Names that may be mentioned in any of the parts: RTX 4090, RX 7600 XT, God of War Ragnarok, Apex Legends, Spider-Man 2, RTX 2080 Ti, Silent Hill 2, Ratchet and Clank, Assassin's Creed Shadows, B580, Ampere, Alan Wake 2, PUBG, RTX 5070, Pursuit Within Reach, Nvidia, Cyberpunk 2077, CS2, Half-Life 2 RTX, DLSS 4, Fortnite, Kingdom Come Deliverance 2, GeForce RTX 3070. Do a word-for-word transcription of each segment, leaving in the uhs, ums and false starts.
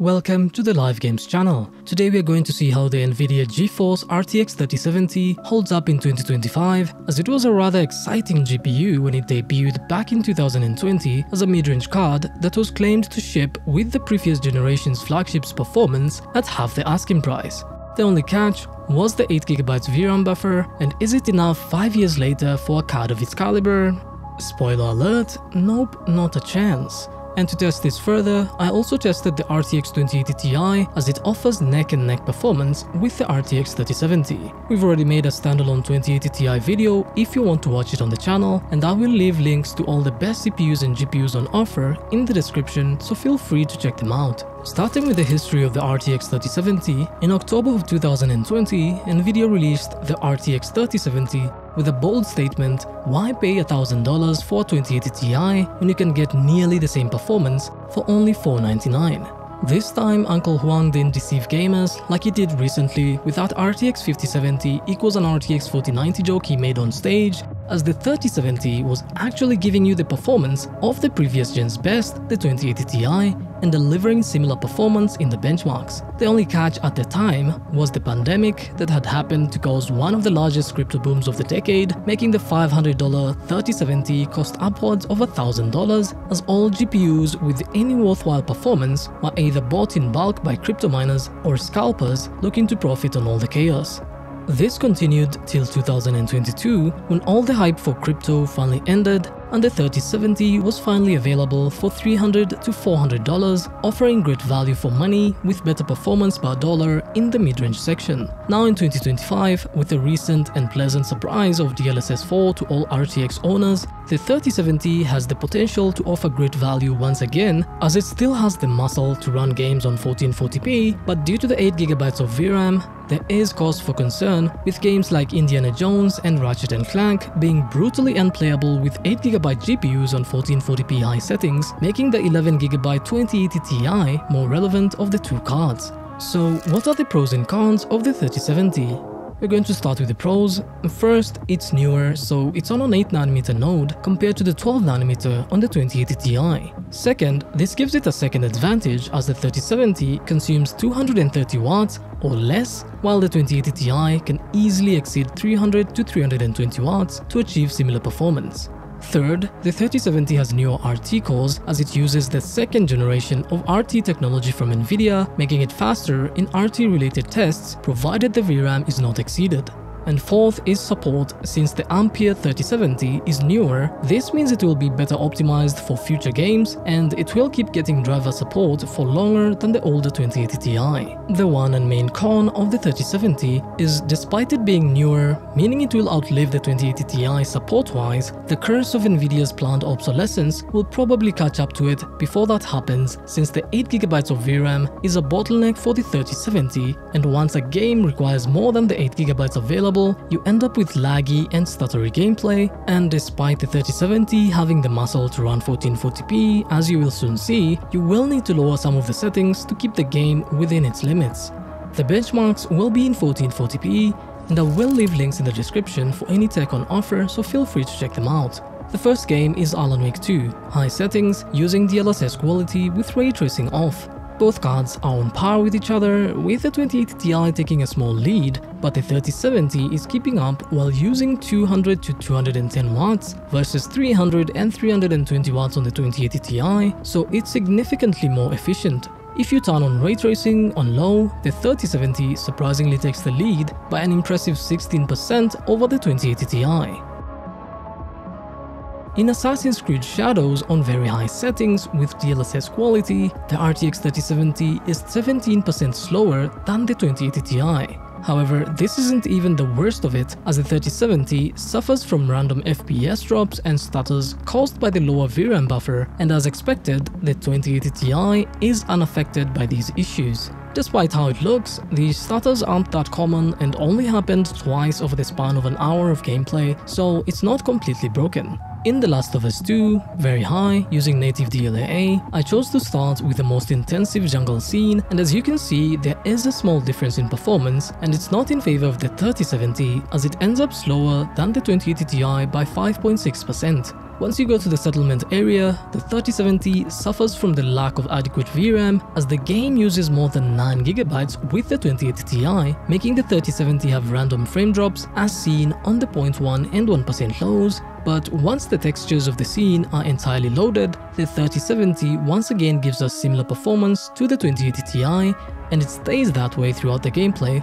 Welcome to the Live Games channel. Today we are going to see how the Nvidia GeForce R T X thirty seventy holds up in twenty twenty-five, as it was a rather exciting G P U when it debuted back in two thousand twenty as a mid-range card that was claimed to ship with the previous generation's flagship's performance at half the asking price. The only catch was the eight gigabyte V RAM buffer, and is it enough five years later for a card of its caliber? Spoiler alert, nope, not a chance. And to test this further, I also tested the R T X twenty eighty Ti, as it offers neck and neck performance with the R T X thirty seventy. We've already made a standalone twenty eighty Ti video if you want to watch it on the channel, and I will leave links to all the best C P Us and G P Us on offer in the description, so feel free to check them out. Starting with the history of the R T X thirty seventy, in October of two thousand twenty, Nvidia released the R T X thirty seventy with a bold statement, why pay one thousand dollars for a twenty eighty Ti when you can get nearly the same performance for only four hundred ninety-nine dollars? This time, Uncle Huang didn't deceive gamers like he did recently with that R T X fifty seventy equals an R T X forty ninety joke he made on stage, as the thirty seventy was actually giving you the performance of the previous gen's best, the twenty eighty Ti, and delivering similar performance in the benchmarks. The only catch at the time was the pandemic that had happened to cause one of the largest crypto booms of the decade, making the five hundred dollar thirty seventy cost upwards of one thousand dollars, as all G P Us with any worthwhile performance were either bought in bulk by crypto miners or scalpers looking to profit on all the chaos. This continued till two thousand twenty-two, when all the hype for crypto finally ended and the thirty seventy was finally available for three hundred to four hundred dollars, offering great value for money with better performance per dollar in the mid-range section. Now in twenty twenty-five, with the recent and pleasant surprise of D L S S four to all R T X owners, the thirty seventy has the potential to offer great value once again, as it still has the muscle to run games on fourteen forty p, but due to the eight gigabytes of V RAM, there is cause for concern, with games like Indiana Jones and Ratchet and Clank being brutally unplayable with eight gigabyte G P Us on fourteen forty p high settings, making the eleven gigabyte twenty eighty Ti more relevant of the two cards. So what are the pros and cons of the thirty seventy? We're going to start with the pros. First, it's newer, so it's on an eight nanometer node compared to the twelve nanometer on the twenty eighty Ti. Second, this gives it a second advantage, as the thirty seventy consumes two hundred thirty watts or less, while the twenty eighty Ti can easily exceed three hundred to three hundred twenty watts to achieve similar performance. Third, the thirty seventy has newer R T cores, as it uses the second generation of R T technology from Nvidia, making it faster in R T-related tests, provided the V RAM is not exceeded. And fourth is support. Since the Ampere thirty seventy is newer, this means it will be better optimized for future games, and it will keep getting driver support for longer than the older twenty eighty Ti. The one and main con of the thirty seventy is, despite it being newer, meaning it will outlive the twenty eighty Ti support-wise, the curse of Nvidia's planned obsolescence will probably catch up to it before that happens, since the eight gigabytes of V RAM is a bottleneck for the thirty seventy, and once a game requires more than the eight gigabytes available, you end up with laggy and stuttery gameplay, and despite the thirty seventy having the muscle to run fourteen forty p, as you will soon see, you will need to lower some of the settings to keep the game within its limits. The benchmarks will be in fourteen forty p, and I will leave links in the description for any tech on offer, so feel free to check them out. The first game is Alan Wake two, high settings using D L S S quality with ray tracing off. Both cards are on par with each other, with the twenty eighty Ti taking a small lead, but the thirty seventy is keeping up while using two hundred to two hundred ten watts versus three hundred and three hundred twenty watts on the twenty eighty Ti, so it's significantly more efficient. If you turn on ray tracing on low, the thirty seventy surprisingly takes the lead by an impressive sixteen percent over the twenty eighty Ti. In Assassin's Creed Shadows on very high settings with D L S S quality, the R T X thirty seventy is seventeen percent slower than the twenty eighty Ti. However, this isn't even the worst of it, as the thirty seventy suffers from random F P S drops and stutters caused by the lower V RAM buffer, and as expected, the twenty eighty Ti is unaffected by these issues. Despite how it looks, these stutters aren't that common and only happened twice over the span of an hour of gameplay, so it's not completely broken. In The Last of Us two, very high, using native D L A A, I chose to start with the most intensive jungle scene, and as you can see, there is a small difference in performance, and it's not in favor of the thirty seventy, as it ends up slower than the twenty eighty Ti by five point six percent. Once you go to the settlement area, the thirty seventy suffers from the lack of adequate V RAM as the game uses more than nine gigabytes with the twenty eighty Ti, making the thirty seventy have random frame drops as seen on the zero point one and one percent lows, but once the textures of the scene are entirely loaded, the thirty seventy once again gives us similar performance to the twenty eighty Ti, and it stays that way throughout the gameplay,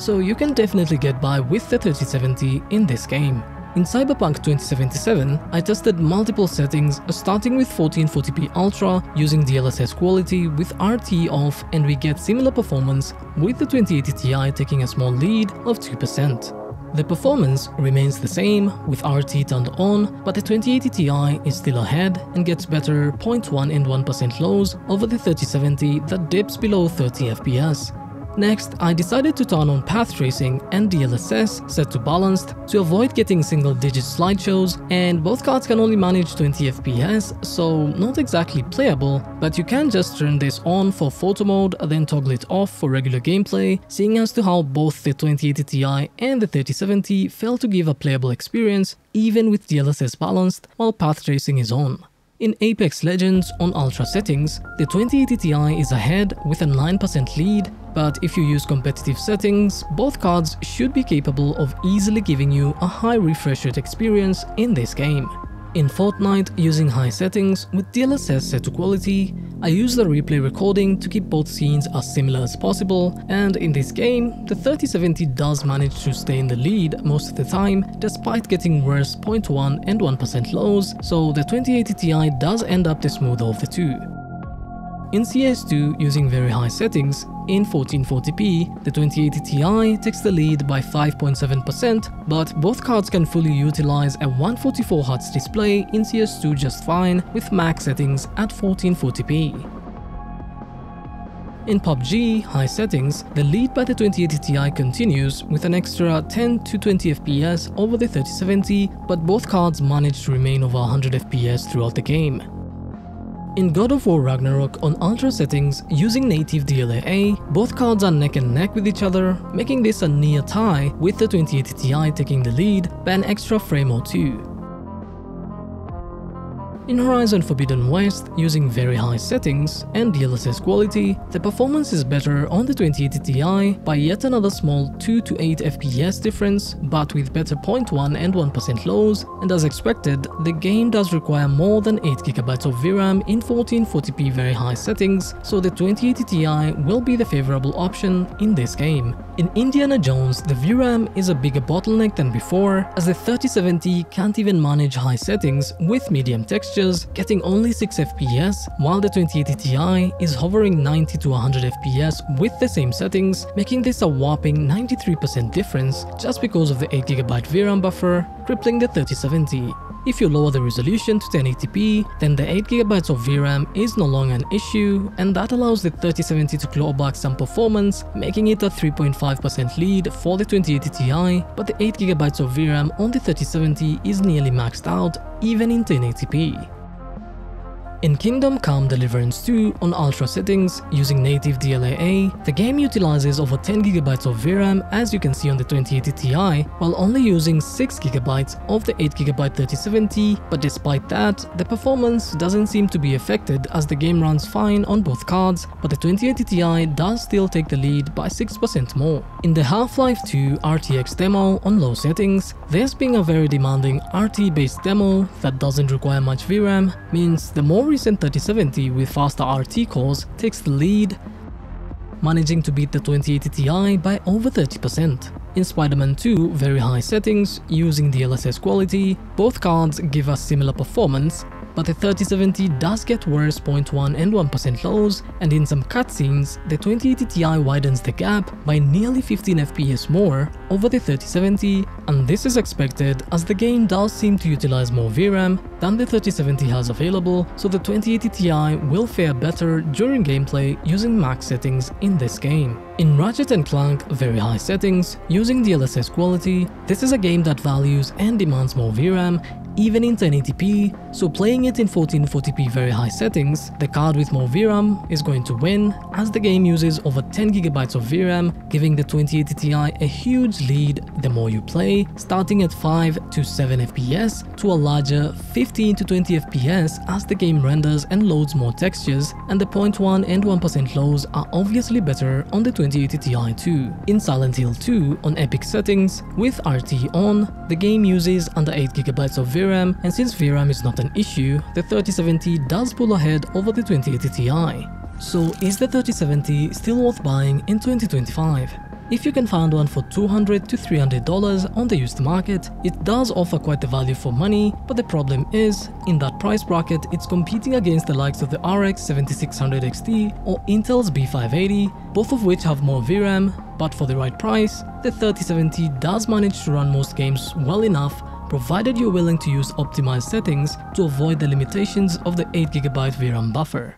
so you can definitely get by with the thirty seventy in this game. In Cyberpunk twenty seventy-seven, I tested multiple settings, starting with fourteen forty p Ultra using D L S S quality with R T off, and we get similar performance with the twenty eighty Ti taking a small lead of two percent. The performance remains the same with R T turned on, but the twenty eighty Ti is still ahead and gets better zero point one and one percent lows over the thirty seventy that dips below thirty F P S. Next, I decided to turn on path tracing and D L S S set to balanced to avoid getting single digit slideshows, and both cards can only manage twenty F P S, so not exactly playable, but you can just turn this on for photo mode then toggle it off for regular gameplay, seeing as to how both the twenty eighty Ti and the thirty seventy fail to give a playable experience even with D L S S balanced while path tracing is on. In Apex Legends on Ultra settings, the twenty eighty Ti is ahead with a nine percent lead, but if you use competitive settings, both cards should be capable of easily giving you a high refresh rate experience in this game. In Fortnite, using high settings with D L S S set to quality, I use the replay recording to keep both scenes as similar as possible, and in this game, the thirty seventy does manage to stay in the lead most of the time despite getting worse zero point one and one percent lows, so the twenty eighty Ti does end up the smoother of the two. In C S two, using very high settings, in fourteen forty p, the twenty eighty Ti takes the lead by five point seven percent, but both cards can fully utilize a one hundred forty-four hertz display in C S two just fine with max settings at fourteen forty p. In P U B G, high settings, the lead by the twenty eighty Ti continues with an extra ten to twenty F P S over the thirty seventy, but both cards manage to remain over one hundred F P S throughout the game. In God of War Ragnarok on Ultra settings, using native D L A A, both cards are neck and neck with each other, making this a near tie with the twenty eighty Ti taking the lead by an extra frame or two. In Horizon Forbidden West, using very high settings and D L S S quality, the performance is better on the twenty eighty Ti by yet another small two to eight F P S difference, but with better zero point one and one percent lows, and as expected, the game does require more than eight gigabytes of V RAM in fourteen forty p very high settings, so the twenty eighty Ti will be the favorable option in this game. In Indiana Jones, the V RAM is a bigger bottleneck than before, as the thirty seventy can't even manage high settings with medium textures, getting only six F P S, while the twenty eighty Ti is hovering ninety to one hundred F P S with the same settings, making this a whopping ninety-three percent difference just because of the eight gigabyte V RAM buffer, crippling the thirty seventy. If you lower the resolution to ten eighty p, then the eight gigabytes of V RAM is no longer an issue, and that allows the thirty seventy to claw back some performance, making it a three point five percent lead for the twenty eighty Ti, but the eight gigabytes of V RAM on the thirty seventy is nearly maxed out, even in ten eighty p. In Kingdom Come Deliverance two on Ultra settings, using native D L A A, the game utilizes over ten gigabytes of V RAM as you can see on the twenty eighty Ti, while only using six gigabytes of the eight gigabyte thirty seventy, but despite that, the performance doesn't seem to be affected as the game runs fine on both cards, but the twenty eighty Ti does still take the lead by six percent more. In the Half-Life two R T X demo on low settings, this being a very demanding R T-based demo that doesn't require much V RAM means the more recent thirty seventy with faster R T cores takes the lead, managing to beat the twenty eighty Ti by over thirty percent. In Spider-Man two, very high settings, using D L S S quality, both cards give us similar performance, but the thirty seventy does get worse zero point one and one percent lows, and in some cutscenes, the twenty eighty Ti widens the gap by nearly fifteen F P S more over the thirty seventy, and this is expected as the game does seem to utilize more V RAM than the thirty seventy has available, so the twenty eighty Ti will fare better during gameplay using max settings in this game. In Ratchet and Clank, very high settings, using D L S S quality, this is a game that values and demands more V RAM, even in ten eighty p, so playing it in fourteen forty p very high settings, the card with more V RAM is going to win, as the game uses over ten gigabytes of V RAM, giving the twenty eighty Ti a huge lead the more you play, starting at five to seven F P S to a larger fifteen to twenty F P S as the game renders and loads more textures, and the zero point one and one percent lows are obviously better on the twenty eighty Ti too. In Silent Hill two, on epic settings, with R T on, the game uses under eight gigabytes of V RAM, and since V RAM is not an issue, the thirty seventy does pull ahead over the twenty eighty Ti. So is the thirty seventy still worth buying in twenty twenty-five? If you can find one for two hundred to three hundred dollars on the used market, it does offer quite the value for money, but the problem is, in that price bracket it's competing against the likes of the R X seventy-six hundred X T or Intel's B five eighty, both of which have more V RAM, but for the right price, the thirty seventy does manage to run most games well enough, provided you're willing to use optimized settings to avoid the limitations of the eight gigabyte V RAM buffer.